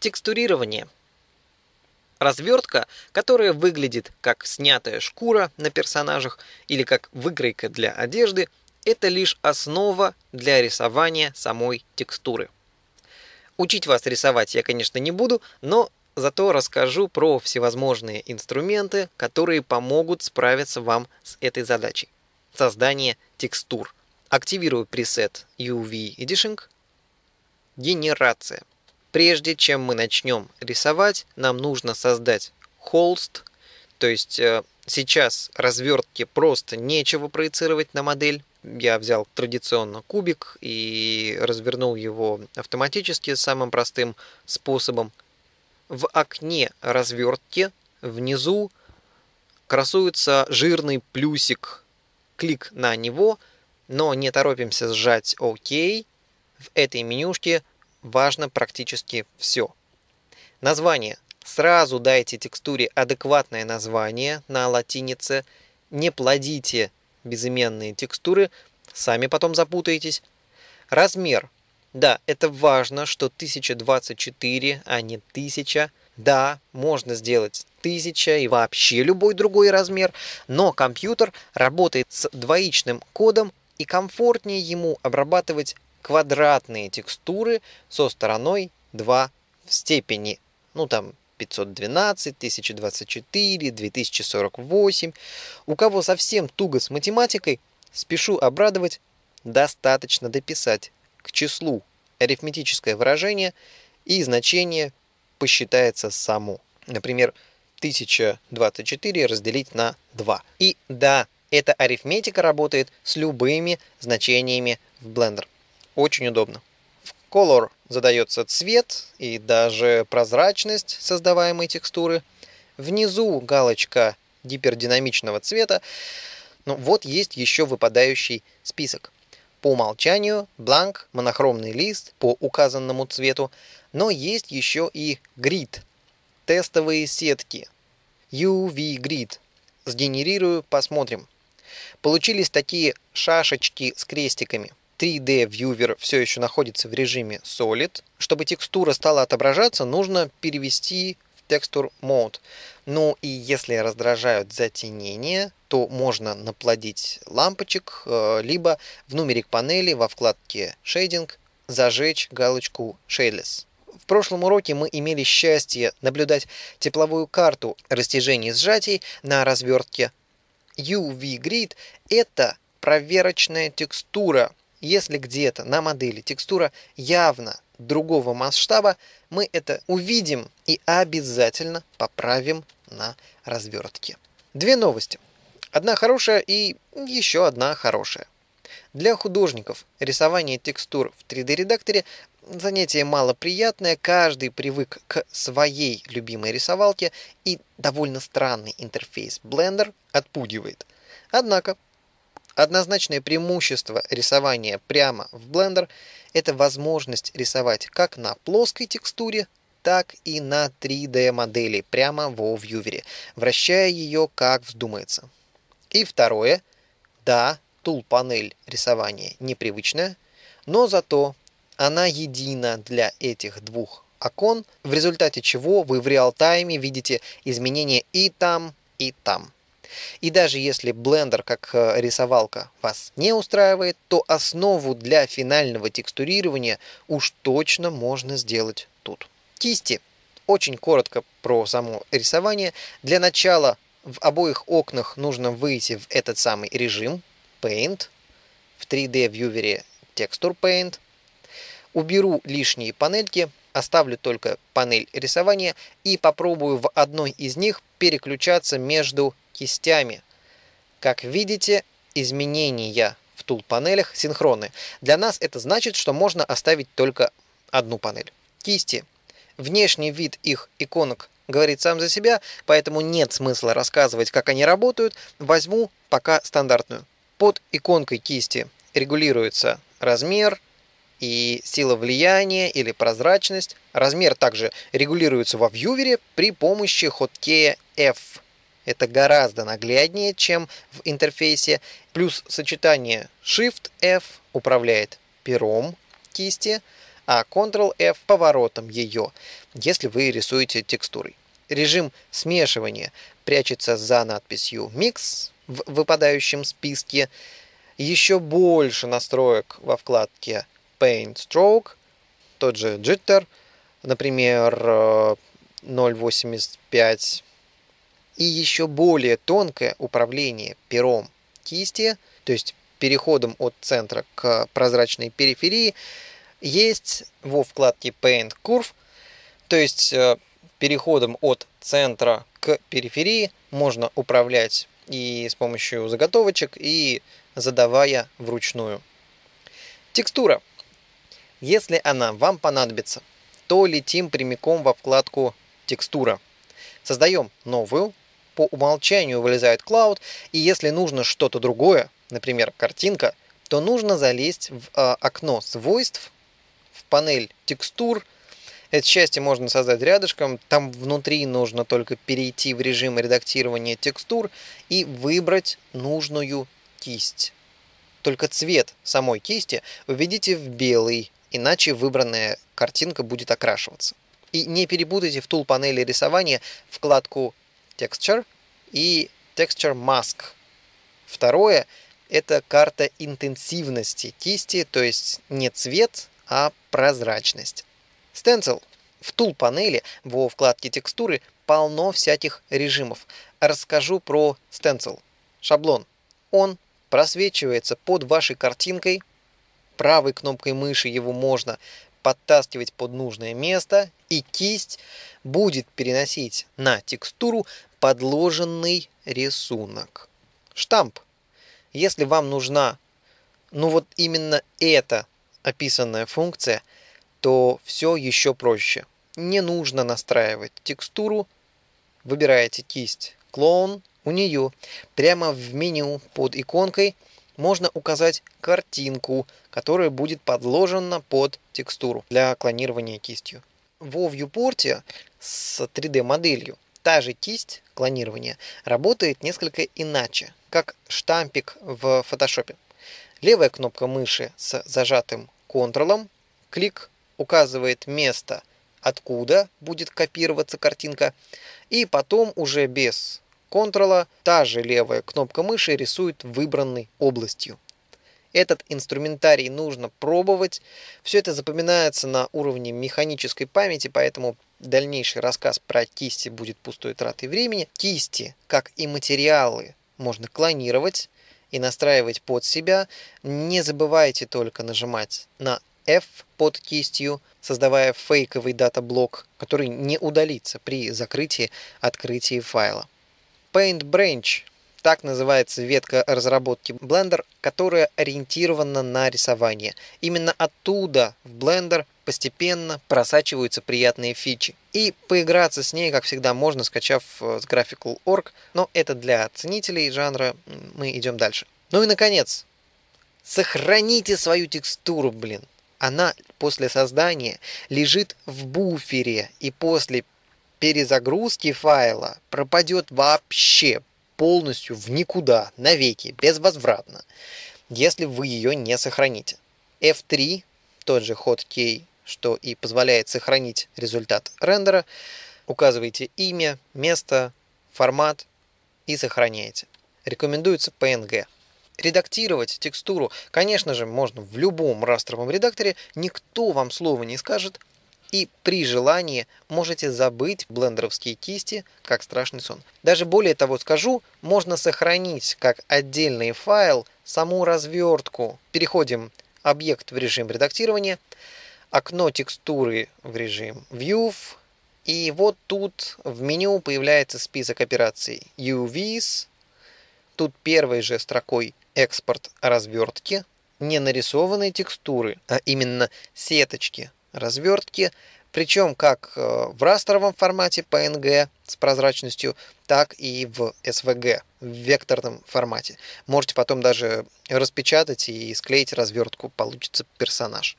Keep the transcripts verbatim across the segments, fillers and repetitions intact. Текстурирование. Развертка, которая выглядит как снятая шкура на персонажах или как выкройка для одежды, это лишь основа для рисования самой текстуры. Учить вас рисовать я, конечно, не буду, но зато расскажу про всевозможные инструменты, которые помогут справиться вам с этой задачей. Создание текстур. Активирую пресет ю ви Editing. Генерация. Прежде чем мы начнем рисовать, нам нужно создать холст, то есть э, сейчас развертки просто нечего проецировать на модель. Я взял традиционно кубик и развернул его автоматически самым простым способом. В окне развертки внизу красуется жирный плюсик. Клик на него, но не торопимся сжать ОК. В этой менюшке важно практически все. Название. Сразу дайте текстуре адекватное название на латинице. Не плодите безымянные текстуры, сами потом запутаетесь. Размер. Да, это важно, что тысяча двадцать четыре, а не тысяча. Да, можно сделать тысяча и вообще любой другой размер, но компьютер работает с двоичным кодом, и комфортнее ему обрабатывать квадратные текстуры со стороной два в степени. Ну там пятьсот двенадцать, тысяча двадцать четыре, две тысячи сорок восемь. У кого совсем туго с математикой, спешу обрадовать, достаточно дописать к числу арифметическое выражение, и значение посчитается само. Например, тысяча двадцать четыре разделить на два. И да, эта арифметика работает с любыми значениями в Blender. Очень удобно. В Color задается цвет и даже прозрачность создаваемой текстуры. Внизу галочка гипердинамичного цвета. Ну вот есть еще выпадающий список. По умолчанию бланк, монохромный лист по указанному цвету, но есть еще и Grid, тестовые сетки, ю ви Grid. Сгенерирую, посмотрим. Получились такие шашечки с крестиками. три дэ Viewer все еще находится в режиме Solid. Чтобы текстура стала отображаться, нужно перевести в Texture Mode. Ну и если раздражают затенения, то можно наплодить лампочек, либо в нумерик панели во вкладке Shading зажечь галочку Shadeless. В прошлом уроке мы имели счастье наблюдать тепловую карту растяжений и сжатий на развертке. ю ви Grid – это проверочная текстура. Если где-то на модели текстура явно другого масштаба, мы это увидим и обязательно поправим на развертке. Две новости. Одна хорошая и еще одна хорошая. Для художников рисование текстур в три дэ редакторе занятие малоприятное, каждый привык к своей любимой рисовалке, и довольно странный интерфейс Blender отпугивает. Однако, однозначное преимущество рисования прямо в Blender – это возможность рисовать как на плоской текстуре, так и на три дэ модели прямо во вьювере, вращая ее как вздумается. И второе – да, тул-панель рисования непривычная, но зато она едина для этих двух окон, в результате чего вы в реал-тайме видите изменения и там, и там. И даже если Blender как рисовалка вас не устраивает, то основу для финального текстурирования уж точно можно сделать тут. Кисти. Очень коротко про само рисование. Для начала в обоих окнах нужно выйти в этот самый режим Paint, в три дэ вьювере Texture Paint. Уберу лишние панельки, оставлю только панель рисования и попробую в одной из них переключаться между кистями. Как видите, изменения в тул-панелях синхронны. Для нас это значит, что можно оставить только одну панель. Кисти. Внешний вид их иконок говорит сам за себя, поэтому нет смысла рассказывать, как они работают. Возьму пока стандартную. Под иконкой кисти регулируется размер и сила влияния или прозрачность. Размер также регулируется во вьювере при помощи хоткея F. Это гораздо нагляднее, чем в интерфейсе. Плюс сочетание Shift F управляет пером кисти, а контрол эф поворотом ее, если вы рисуете текстурой. Режим смешивания прячется за надписью «Mix» в выпадающем списке. Еще больше настроек во вкладке Paint Stroke, тот же Jitter, например, ноль восемьдесят пять. И еще более тонкое управление пером кисти, то есть переходом от центра к прозрачной периферии, есть во вкладке Paint Curve, то есть переходом от центра к периферии можно управлять и с помощью заготовочек, и задавая вручную. Текстура. Если она вам понадобится, то летим прямиком во вкладку «Текстура». Создаем новую. По умолчанию вылезает клауд, и если нужно что-то другое, например, картинка, то нужно залезть в э, окно свойств, в панель текстур. Это счастье можно создать рядышком, там внутри нужно только перейти в режим редактирования текстур и выбрать нужную кисть. Только цвет самой кисти введите в белый, иначе выбранная картинка будет окрашиваться. И не перепутайте в тул панели рисования вкладку Texture и Texture Mask. Второе – это карта интенсивности кисти, то есть не цвет, а прозрачность. Stencil. В тул панели во вкладке «Текстуры» полно всяких режимов. Расскажу про Stencil. Шаблон. Он просвечивается под вашей картинкой. Правой кнопкой мыши его можно подтаскивать под нужное место, и кисть будет переносить на текстуру подложенный рисунок. Штамп. Если вам нужна, ну вот именно эта описанная функция, то все еще проще. Не нужно настраивать текстуру. Выбираете кисть «Клоун», у нее прямо в меню под иконкой можно указать картинку, которая будет подложена под текстуру для клонирования кистью. Во вьюпорте с три дэ моделью та же кисть клонирования работает несколько иначе, как штампик в Photoshop. Левая кнопка мыши с зажатым контролом, клик указывает место, откуда будет копироваться картинка, и потом уже без контрола та же левая кнопка мыши рисует выбранной областью. Этот инструментарий нужно пробовать. Все это запоминается на уровне механической памяти, поэтому дальнейший рассказ про кисти будет пустой тратой времени. Кисти, как и материалы, можно клонировать и настраивать под себя. Не забывайте только нажимать на F под кистью, создавая фейковый дата-блок, который не удалится при закрытии-открытии файла. Paint Branch – так называется ветка разработки Blender, которая ориентирована на рисование. Именно оттуда в Blender постепенно просачиваются приятные фичи. И поиграться с ней, как всегда, можно, скачав с Graphical точка орг, но это для ценителей жанра, мы идем дальше. Ну и, наконец, сохраните свою текстуру, блин. Она после создания лежит в буфере, и после перезагрузки файла пропадет вообще полностью в никуда, навеки, безвозвратно, если вы ее не сохраните. эф три, тот же хоткей, что и позволяет сохранить результат рендера, указываете имя, место, формат и сохраняете. Рекомендуется пэ эн гэ. Редактировать текстуру, конечно же, можно в любом растровом редакторе, никто вам слова не скажет, и при желании можете забыть блендеровские кисти, как страшный сон. Даже более того скажу, можно сохранить как отдельный файл саму развертку. Переходим объект в режим редактирования, окно текстуры в режим View, и вот тут в меню появляется список операций ю ви эс. Тут первой же строкой экспорт развертки, не нарисованной текстуры, а именно сеточки развертки, причем как в растровом формате пэ эн гэ с прозрачностью, так и в эс ви джи, в векторном формате. Можете потом даже распечатать и склеить развертку, получится персонаж.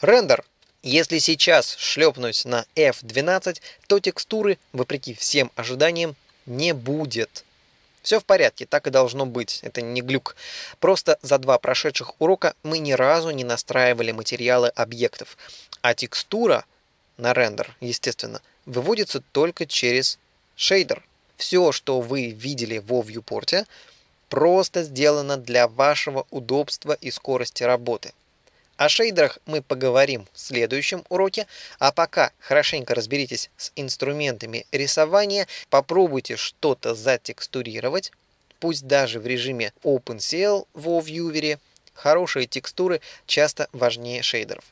Рендер. Если сейчас шлепнуть на эф двенадцать, то текстуры, вопреки всем ожиданиям, не будет. Все в порядке, так и должно быть, это не глюк. Просто за два прошедших урока мы ни разу не настраивали материалы объектов, а текстура на рендер, естественно, выводится только через шейдер. Все, что вы видели во вьюпорте, просто сделано для вашего удобства и скорости работы. О шейдерах мы поговорим в следующем уроке, а пока хорошенько разберитесь с инструментами рисования, попробуйте что-то затекстурировать, пусть даже в режиме OpenCL во вьювере, хорошие текстуры часто важнее шейдеров.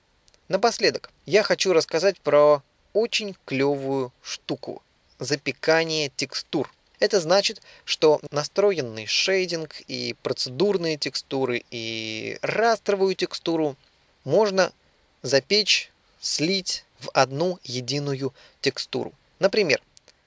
Напоследок, я хочу рассказать про очень клевую штуку – запекание текстур. Это значит, что настроенный шейдинг и процедурные текстуры, и растровую текстуру можно запечь, слить в одну единую текстуру. Например,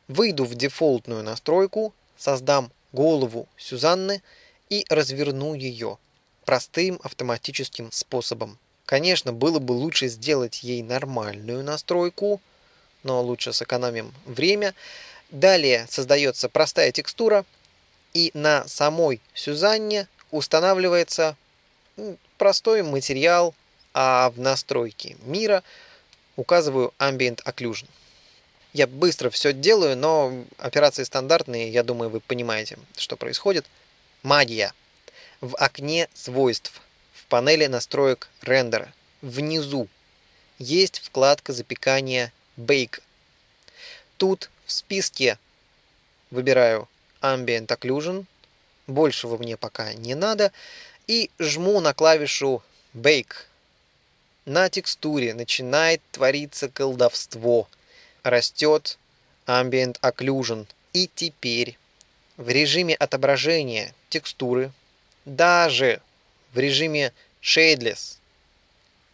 выйду в дефолтную настройку, создам голову Сюзанны и разверну ее простым автоматическим способом. Конечно, было бы лучше сделать ей нормальную настройку, но лучше сэкономим время. Далее создается простая текстура, и на самой Сюзанне устанавливается простой материал, а в настройке мира указываю Ambient Occlusion. Я быстро все делаю, но операции стандартные, я думаю, вы понимаете, что происходит. Магия. В окне свойств, в панели настроек рендера, внизу есть вкладка запекания Bake. Тут в списке выбираю Ambient Occlusion, большего мне пока не надо, и жму на клавишу Bake. На текстуре начинает твориться колдовство. Растет Ambient Occlusion. И теперь в режиме отображения текстуры, даже в режиме Shadeless,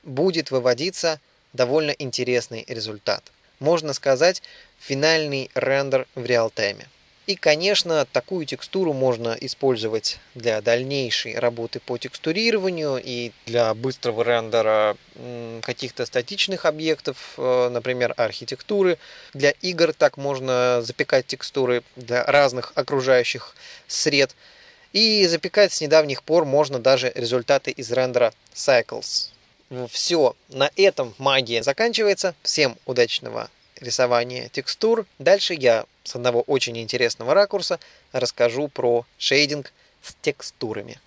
будет выводиться довольно интересный результат. Можно сказать, финальный рендер в реалтайме. И, конечно, такую текстуру можно использовать для дальнейшей работы по текстурированию и для быстрого рендера каких-то статичных объектов, например, архитектуры. Для игр так можно запекать текстуры для разных окружающих сред. И запекать с недавних пор можно даже результаты из рендера Cycles. Все, на этом магия заканчивается. Всем удачного рисования текстур. Дальше я с одного очень интересного ракурса расскажу про шейдинг с текстурами.